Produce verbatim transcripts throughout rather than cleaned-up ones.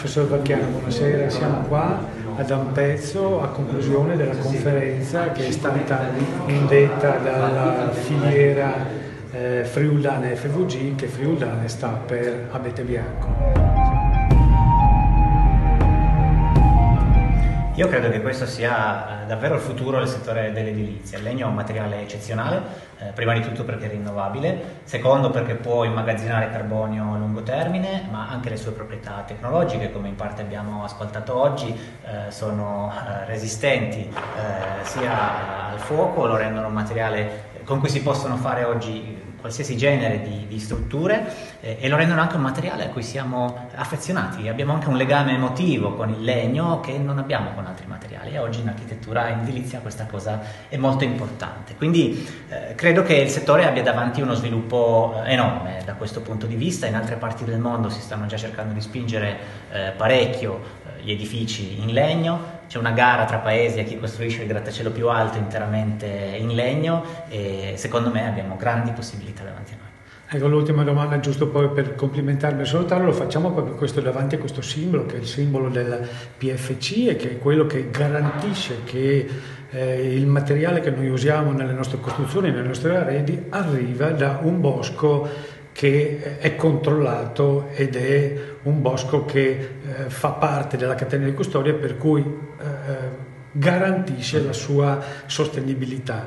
Professor Vacchiano, buonasera, siamo qua ad Ampezzo a conclusione della conferenza che è stata indetta dalla filiera eh, friulana F V G, che friulana sta per Abete Bianco. Io credo che questo sia davvero il futuro del settore dell'edilizia. Il legno è un materiale eccezionale, eh, prima di tutto perché è rinnovabile, secondo perché può immagazzinare carbonio a lungo termine, ma anche le sue proprietà tecnologiche, come in parte abbiamo ascoltato oggi, eh, sono eh, resistenti eh, sia al fuoco, lo rendono un materiale con cui si possono fare oggi qualsiasi genere di, di strutture eh, e lo rendono anche un materiale a cui siamo affezionati. Abbiamo anche un legame emotivo con il legno che non abbiamo con altri materiali, e oggi in architettura e in edilizia questa cosa è molto importante. Quindi eh, credo che il settore abbia davanti uno sviluppo enorme da questo punto di vista. In altre parti del mondo si stanno già cercando di spingere eh, parecchio gli edifici in legno. C'è una gara tra paesi a chi costruisce il grattacielo più alto interamente in legno, e secondo me abbiamo grandi possibilità davanti a noi. Ecco, l'ultima domanda, giusto poi per complimentarmi e salutarlo, lo facciamo proprio questo, davanti a questo simbolo che è il simbolo del P F C e che è quello che garantisce che eh, il materiale che noi usiamo nelle nostre costruzioni, nei nostri arredi, arriva da un bosco che è controllato ed è un bosco che eh, fa parte della catena di custodia, per cui eh, garantisce la sua sostenibilità.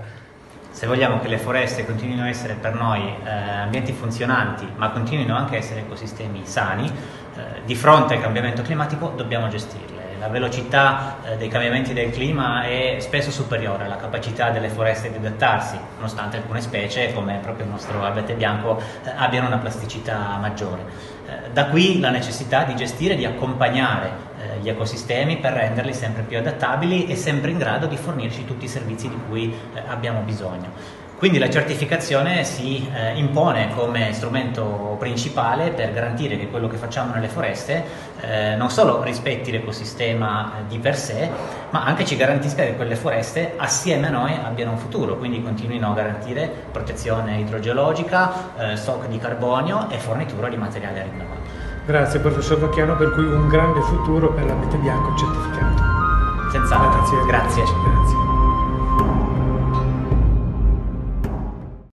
Se vogliamo che le foreste continuino a essere per noi eh, ambienti funzionanti, ma continuino anche a essere ecosistemi sani, eh, di fronte al cambiamento climatico dobbiamo gestirle. La velocità eh, dei cambiamenti del clima è spesso superiore alla capacità delle foreste di adattarsi, nonostante alcune specie, come proprio il nostro abete bianco, eh, abbiano una plasticità maggiore. Eh, da qui la necessità di gestire e di accompagnare eh, gli ecosistemi per renderli sempre più adattabili e sempre in grado di fornirci tutti i servizi di cui eh, abbiamo bisogno. Quindi la certificazione si eh, impone come strumento principale per garantire che quello che facciamo nelle foreste eh, non solo rispetti l'ecosistema eh, di per sé, ma anche ci garantisca che quelle foreste assieme a noi abbiano un futuro, quindi continuino a garantire protezione idrogeologica, eh, stock di carbonio e fornitura di materiale rinnovabile. Grazie professor Vacchiano, per cui un grande futuro per l'abete bianco certificato. Senz'altro, grazie.